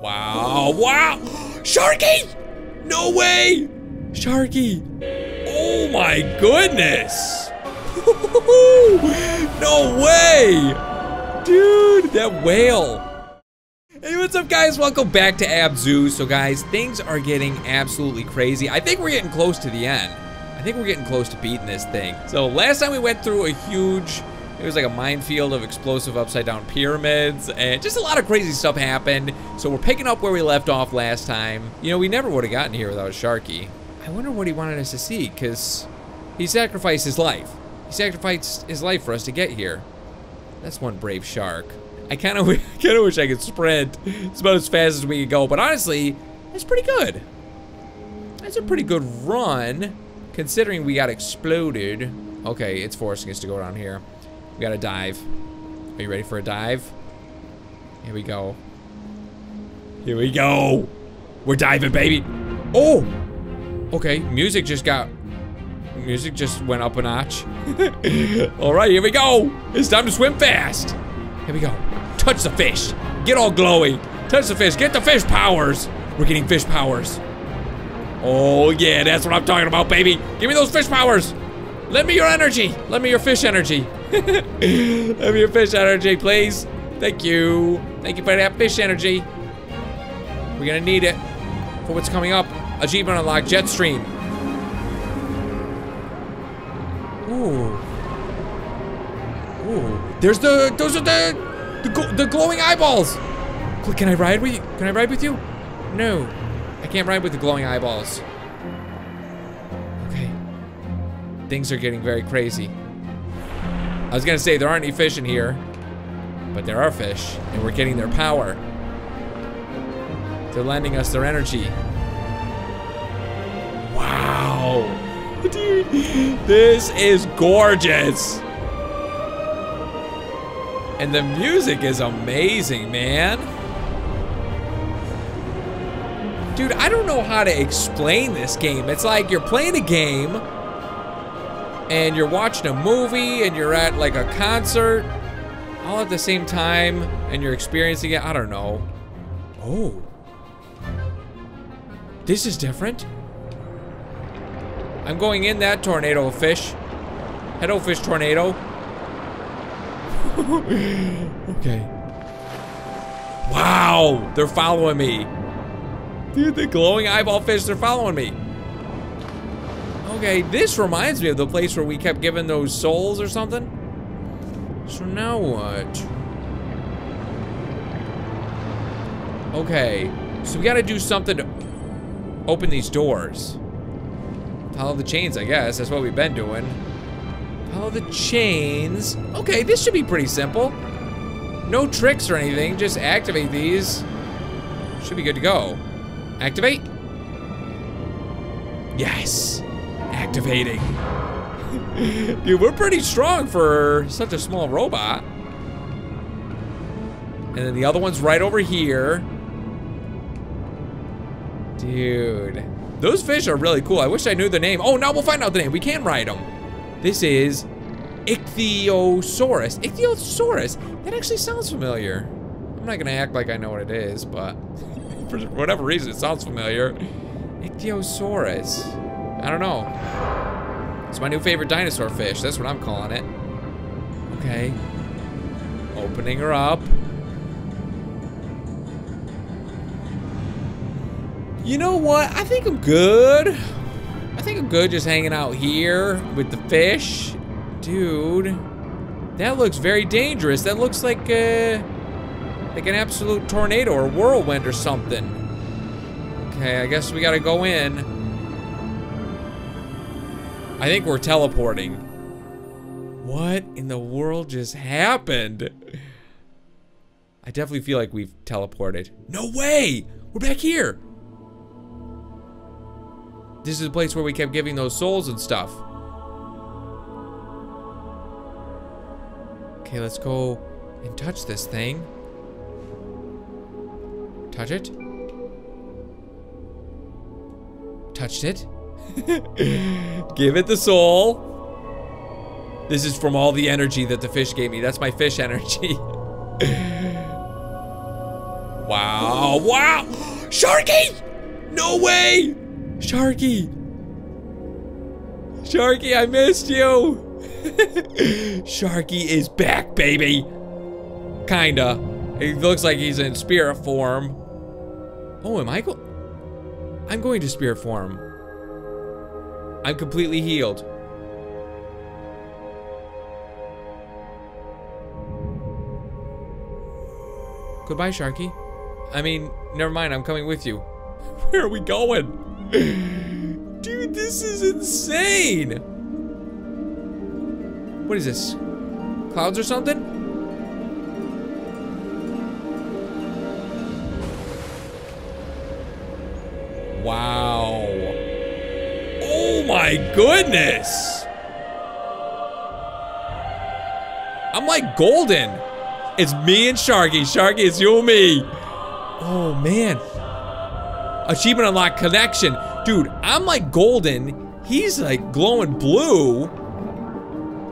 Wow, wow! Sharky! No way! Sharky! Oh my goodness! No way! Dude, that whale! Hey, what's up, guys? Welcome back to Abzu. So, guys, things are getting absolutely crazy. I think we're getting close to the end. I think we're getting close to beating this thing. So, last time we went through a huge... It was like a minefield of explosive upside-down pyramids, and just a lot of crazy stuff happened. So we're picking up where we left off last time. You know, we never would have gotten here without Sharky. I wonder what he wanted us to see, because he sacrificed his life. He sacrificed his life for us to get here. That's one brave shark. I kind of wish I could sprint. It's about as fast as we could go, but honestly, that's pretty good. That's a pretty good run, considering we got exploded. Okay, it's forcing us to go down here. We gotta dive. Are you ready for a dive? Here we go. Here we go. We're diving, baby. Oh! Okay, music just went up a notch. Alright, here we go. It's time to swim fast. Here we go. Touch the fish. Get all glowy. Touch the fish. Get the fish powers. We're getting fish powers. Oh yeah, that's what I'm talking about, baby. Give me those fish powers. Let me your energy. Let me your fish energy. Let me your fish energy, please. Thank you. Thank you for that fish energy. We're gonna need it for what's coming up. Achievement unlocked, jet stream. Ooh. Ooh. There's the. Those are the glowing eyeballs. Can I ride with you? Can I ride with you? No. I can't ride with the glowing eyeballs. Things are getting very crazy. I was gonna say there aren't any fish in here, but there are fish, and we're getting their power. They're lending us their energy. Wow, dude, this is gorgeous. And the music is amazing, man. Dude, I don't know how to explain this game. It's like you're playing a game, and you're watching a movie, and you're at like a concert, all at the same time, and you're experiencing it. I don't know. Oh, this is different. I'm going in that tornado of fish. Hello, fish tornado. Okay. Wow, they're following me. Dude, the glowing eyeball fish, they're following me. Okay, this reminds me of the place where we kept giving those souls or something. So now what? Okay, so we gotta do something to open these doors. Follow the chains, I guess. That's what we've been doing. Follow the chains. Okay, this should be pretty simple. No tricks or anything, just activate these. Should be good to go. Activate. Yes. Activating. Dude, we're pretty strong for such a small robot. And then the other one's right over here. Dude, those fish are really cool. I wish I knew the name. Oh, now we'll find out the name. We can ride them. This is Ichthyosaurus. Ichthyosaurus. That actually sounds familiar. I'm not gonna act like I know what it is, but for whatever reason, it sounds familiar. Ichthyosaurus. I don't know. It's my new favorite dinosaur fish. That's what I'm calling it. Okay. Opening her up. You know what? I think I'm good. I think I'm good just hanging out here with the fish. Dude, that looks very dangerous. That looks like an absolute tornado or whirlwind or something. Okay, I guess we gotta go in. I think we're teleporting. What in the world just happened? I definitely feel like we've teleported. No way! We're back here! This is the place where we kept giving those souls and stuff. Okay, let's go and touch this thing. Touch it. Touched it. Give it the soul. This is from all the energy that the fish gave me. That's my fish energy. Wow, wow! Sharky! No way! Sharky! Sharky, I missed you! Sharky is back, baby! Kinda. He looks like he's in spirit form. Oh, am I going? I'm going to spirit form. I'm completely healed. Goodbye, Sharky. I mean, never mind, I'm coming with you. Where are we going? Dude, this is insane! What is this? Clouds or something? Wow. Oh my goodness! I'm like golden. It's me and Sharky. Sharky, it's you and me. Oh, man. Achievement unlock connection. Dude, I'm like golden. He's like glowing blue.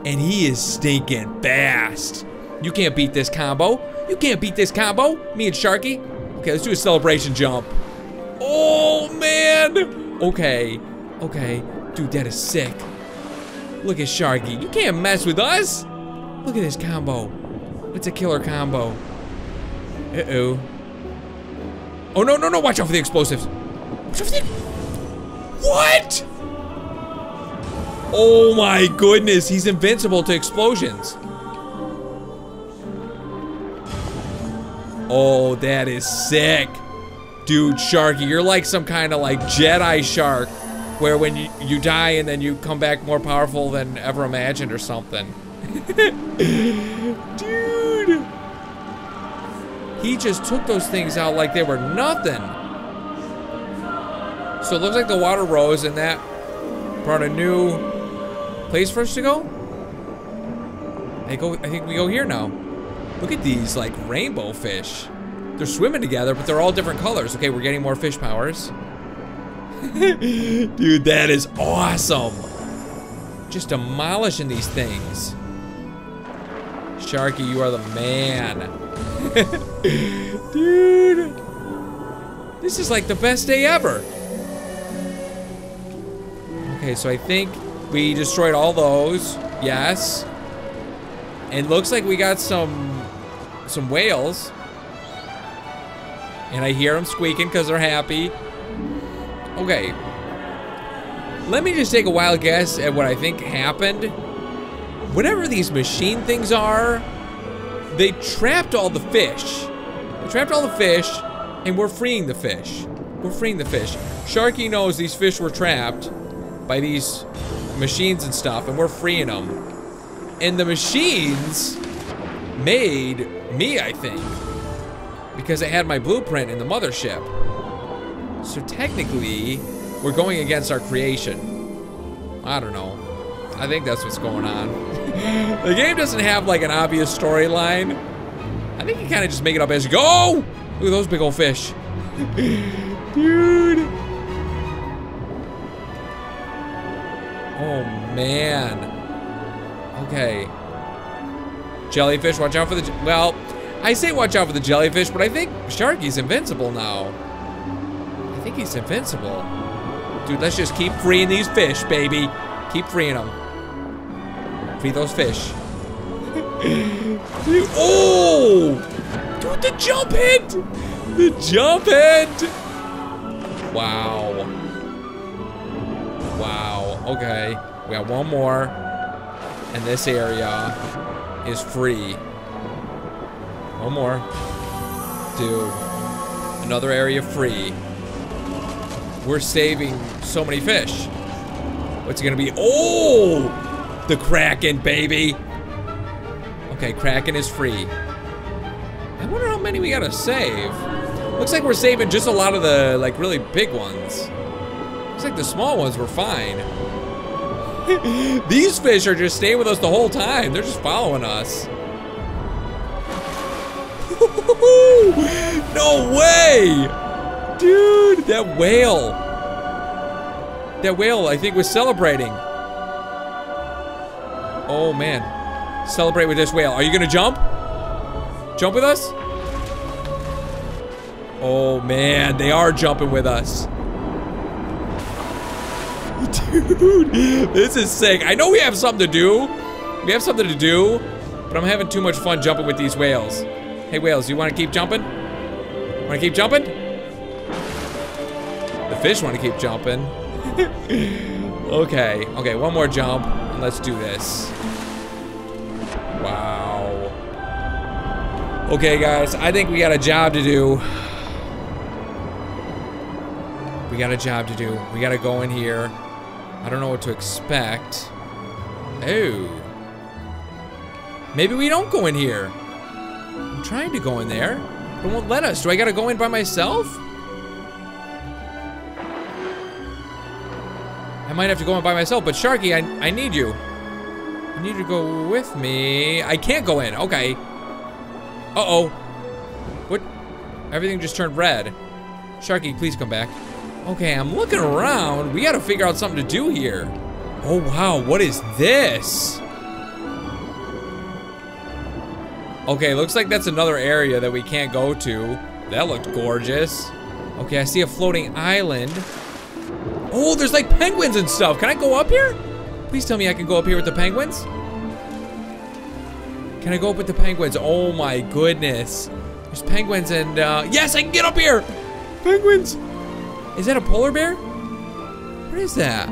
And he is stinking fast. You can't beat this combo. You can't beat this combo. Me and Sharky. Okay, let's do a celebration jump. Oh, man. Okay. Okay. Dude, that is sick. Look at Sharky. You can't mess with us. Look at this combo. It's a killer combo. Uh-oh. Oh, no, no, no. Watch out for the explosives. Watch out for the... What? Oh, my goodness. He's invincible to explosions. Oh, that is sick. Dude, Sharky, you're like some kind of, like, Jedi shark, where when you die and then you come back more powerful than ever imagined or something. Dude, he just took those things out like they were nothing. So it looks like the water rose and that brought a new place for us to go. I think we go here now. Look at these like rainbow fish. They're swimming together, but they're all different colors. Okay, we're getting more fish powers. Dude, that is awesome. Just demolishing these things. Sharky, you are the man. Dude. This is like the best day ever. Okay, so I think we destroyed all those. Yes. And looks like we got some whales. And I hear them squeaking because they're happy. Okay. Let me just take a wild guess at what I think happened. Whatever these machine things are, they trapped all the fish. They trapped all the fish, and we're freeing the fish. We're freeing the fish. Sharky knows these fish were trapped by these machines and stuff, and we're freeing them. And the machines made me, I think, because it had my blueprint in the mothership. So technically, we're going against our creation. I don't know. I think that's what's going on. The game doesn't have like an obvious storyline. I think you kind of just make it up as you go. Look at those big old fish. Dude. Oh, man. Okay. Jellyfish, watch out for the... Well, I say watch out for the jellyfish, but I think Sharky's invincible now. I think he's invincible. Dude, let's just keep freeing these fish, baby. Keep freeing them. Free those fish. Dude, oh! Dude, the jump hit! The jump hit! Wow. Wow. Okay. We got one more. And this area is free. One more. Dude. Another area free. We're saving so many fish. What's it gonna be? Oh! The Kraken, baby! Okay, Kraken is free. I wonder how many we gotta save. Looks like we're saving just a lot of the, like, really big ones. Looks like the small ones were fine. These fish are just staying with us the whole time. They're just following us. No way! Dude, that whale. That whale, I think, was celebrating. Oh, man. Celebrate with this whale. Are you gonna jump? Jump with us? Oh man, they are jumping with us. Dude, this is sick. I know we have something to do. We have something to do, but I'm having too much fun jumping with these whales. Hey whales, you wanna keep jumping? Wanna keep jumping? The fish wanna keep jumping. Okay, okay, one more jump, and let's do this. Wow. Okay guys, I think we got a job to do. We got a job to do. We gotta go in here. I don't know what to expect. Oh. Maybe we don't go in here. I'm trying to go in there, but it won't let us. Do I gotta go in by myself? I might have to go in by myself, but Sharky, I need you. You need to go with me. I can't go in, okay. Uh-oh. What? Everything just turned red. Sharky, please come back. Okay, I'm looking around. We gotta figure out something to do here. Oh, wow, what is this? Okay, looks like that's another area that we can't go to. That looked gorgeous. Okay, I see a floating island. Oh, there's like penguins and stuff. Can I go up here? Please tell me I can go up here with the penguins. Can I go up with the penguins? Oh my goodness. There's penguins and, yes, I can get up here. Penguins. Is that a polar bear? What is that?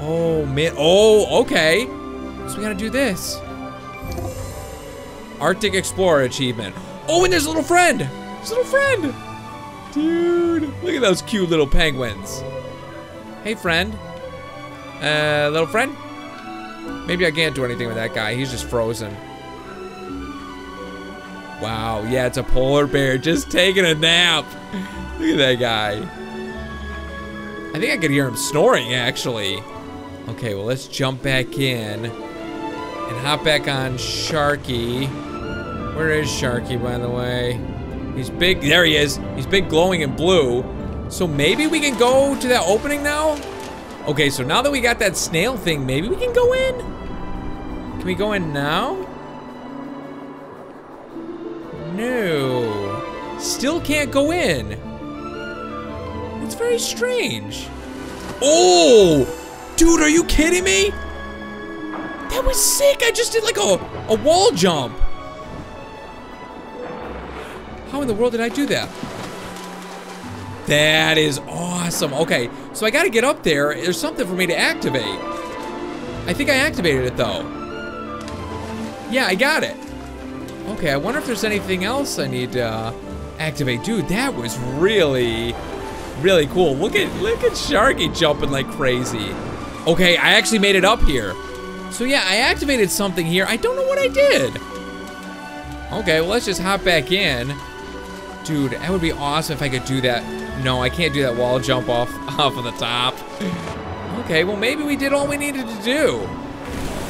Oh, man. Oh, okay. So we gotta do this. Arctic Explorer achievement. Oh, and there's a little friend. There's a little friend. Dude, look at those cute little penguins. Hey, friend. Little friend? Maybe I can't do anything with that guy. He's just frozen. Wow, yeah, it's a polar bear just taking a nap. Look at that guy. I think I could hear him snoring, actually. Okay, well, let's jump back in and hop back on Sharky. Where is Sharky, by the way? He's big, there he is. He's big, glowing and blue. So maybe we can go to that opening now? Okay, so now that we got that snail thing, maybe we can go in? Can we go in now? No, still can't go in. It's very strange. Oh, dude, are you kidding me? That was sick, I just did like a wall jump. How in the world did I do that? That is awesome. Okay, so I gotta get up there. There's something for me to activate. I think I activated it though. Yeah, I got it. Okay, I wonder if there's anything else I need to activate. Dude, that was really, really cool. Look at Sharky jumping like crazy. Okay, I actually made it up here. So yeah, I activated something here. I don't know what I did. Okay, well, let's just hop back in. Dude, that would be awesome if I could do that. No, I can't do that wall jump off of the top. Okay, well, maybe we did all we needed to do.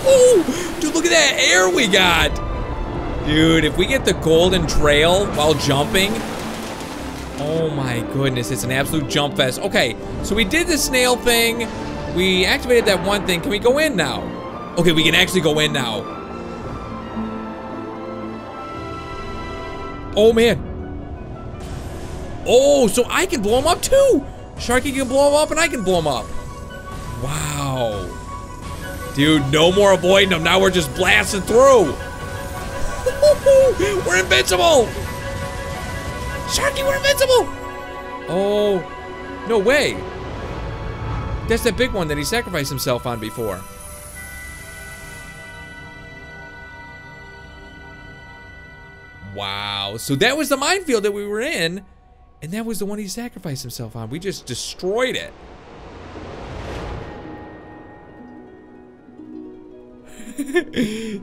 Oh, dude, look at that air we got. Dude, if we get the golden trail while jumping, oh my goodness, it's an absolute jump fest. Okay, so we did the snail thing. We activated that one thing. Can we go in now? Okay, we can actually go in now. Oh man. Oh, so I can blow him up too. Sharky can blow him up and I can blow him up. Wow. Dude, no more avoiding them. Now we're just blasting through. We're invincible! Sharky, we're invincible! Oh, no way. That's that big one that he sacrificed himself on before. Wow, so that was the minefield that we were in, and that was the one he sacrificed himself on. We just destroyed it.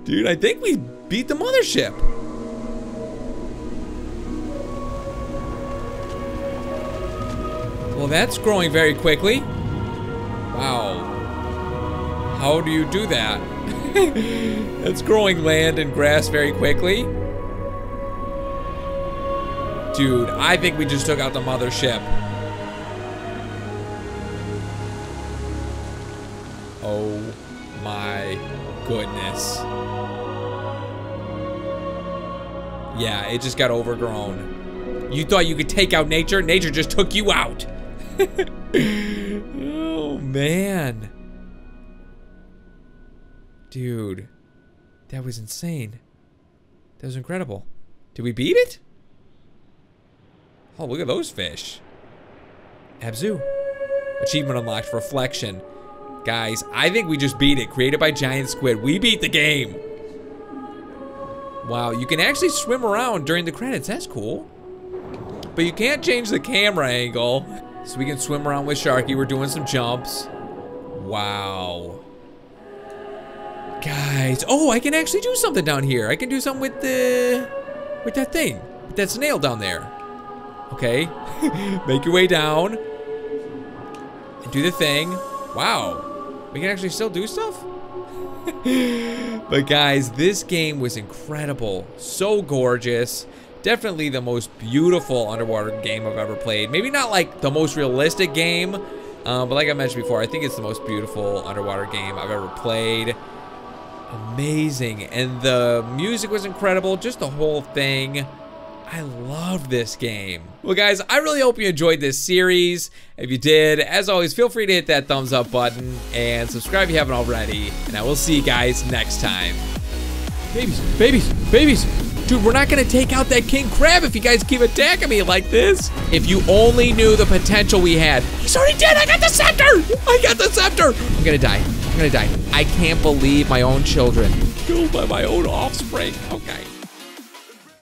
Dude, I think we beat the mothership. Well, that's growing very quickly. Wow. How do you do that? That's growing land and grass very quickly. Dude, I think we just took out the mothership. Oh my goodness. Yeah, it just got overgrown. You thought you could take out nature? Nature just took you out. Oh, man. Dude, that was insane. That was incredible. Did we beat it? Oh, look at those fish. Abzu. Achievement unlocked, reflection. Guys, I think we just beat it. Created by Giant Squid. We beat the game. Wow, you can actually swim around during the credits. That's cool. But you can't change the camera angle. So we can swim around with Sharky. We're doing some jumps. Wow. Guys, oh, I can actually do something down here. I can do something with the... with that thing. With that snail down there. Okay. Make your way down. And do the thing. Wow. We can actually still do stuff? But guys, this game was incredible. So gorgeous. Definitely the most beautiful underwater game I've ever played. Maybe not like the most realistic game. But like I mentioned before, I think it's the most beautiful underwater game I've ever played. Amazing. And the music was incredible. Just the whole thing. I love this game. Well, guys, I really hope you enjoyed this series. If you did, as always, feel free to hit that thumbs up button and subscribe if you haven't already. And I will see you guys next time. Babies, babies, babies. Dude, we're not gonna take out that king crab if you guys keep attacking me like this. If you only knew the potential we had. He's already dead. I got the scepter. I got the scepter. I'm gonna die. I'm gonna die. I can't believe my own children. Killed by my own offspring. Okay.